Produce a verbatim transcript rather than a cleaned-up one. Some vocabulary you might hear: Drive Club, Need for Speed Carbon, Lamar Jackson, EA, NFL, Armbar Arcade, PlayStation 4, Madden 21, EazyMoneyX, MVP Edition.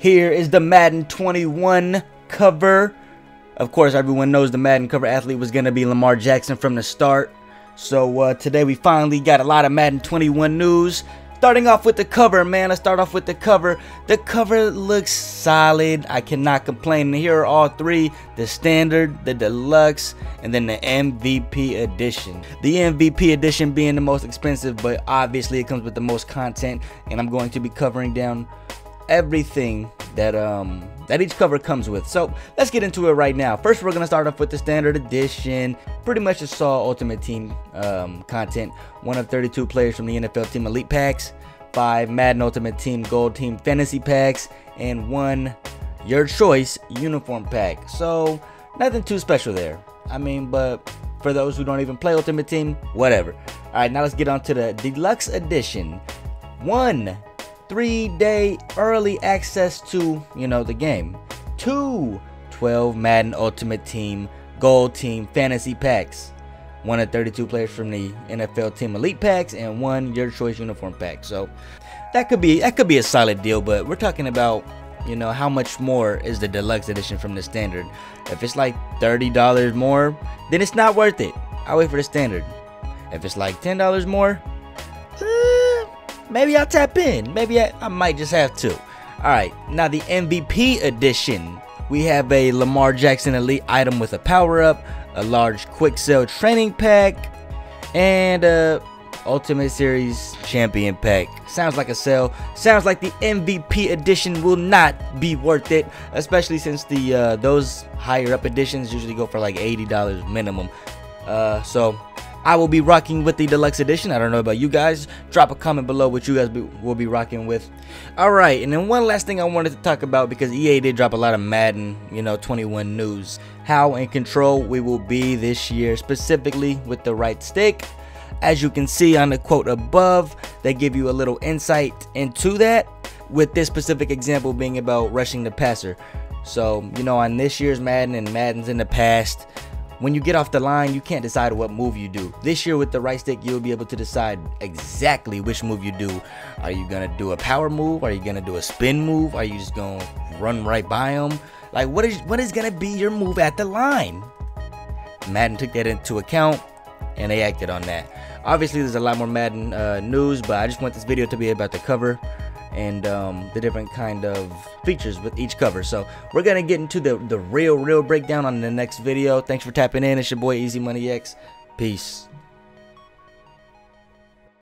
Here is the Madden twenty-one cover. Of course, everyone knows the Madden cover athlete was going to be Lamar Jackson from the start. So uh, today we finally got a lot of Madden twenty-one news. Starting off with the cover, man. Let's start off with the cover. The cover looks solid. I cannot complain. Here are all three. The standard, the deluxe, and then the M V P edition. The M V P edition being the most expensive, but obviously it comes with the most content. And I'm going to be covering down everything that um that each cover comes with. So let's get into it right now. First, we're gonna start off with the standard edition. Pretty much just saw Ultimate Team um, content. One of thirty-two players from the N F L Team Elite packs, five Madden Ultimate Team Gold Team Fantasy packs, and one Your Choice Uniform pack. So nothing too special there. I mean, but for those who don't even play Ultimate Team, whatever. All right, now let's get on to the deluxe edition. One, three day early access to, you know, the game. Two, twelve Madden Ultimate Team Gold Team Fantasy packs. One of thirty-two players from the N F L Team Elite packs, and one Your Choice Uniform pack. So that could be that could be a solid deal, but we're talking about, you know, how much more is the deluxe edition from the standard? If it's like thirty dollars more, then it's not worth it. I'll wait for the standard. If it's like ten dollars more, maybe I'll tap in. Maybe I, I might just have to. Alright, now the M V P edition. We have a Lamar Jackson Elite item with a power-up, a large quick sell training pack, and a Ultimate Series Champion pack. Sounds like a sell. Sounds like the M V P edition will not be worth it, especially since the uh, those higher-up editions usually go for like eighty dollars minimum. Uh, so I will be rocking with the deluxe edition. I don't know about you guys. Drop a comment below what you guys be, will be rocking with. All right, and then one last thing I wanted to talk about, because E A did drop a lot of Madden, you know, twenty-one news. How in control we will be this year, specifically with the right stick. As you can see on the quote above, they give you a little insight into that, with this specific example being about rushing the passer. So, you know, on this year's Madden and Madden's in the past, when you get off the line, you can't decide what move you do. This year with the right stick, you'll be able to decide exactly which move you do. Are you gonna do a power move? Are you gonna do a spin move? Are you just gonna run right by him? Like, what is what is gonna be your move at the line? Madden took that into account, and they acted on that. Obviously, there's a lot more Madden uh, news, but I just want this video to be about the cover and um, the different kind of features with each cover. So we're gonna get into the, the real real breakdown on the next video. Thanks for tapping in. It's your boy Easy Money X. Peace.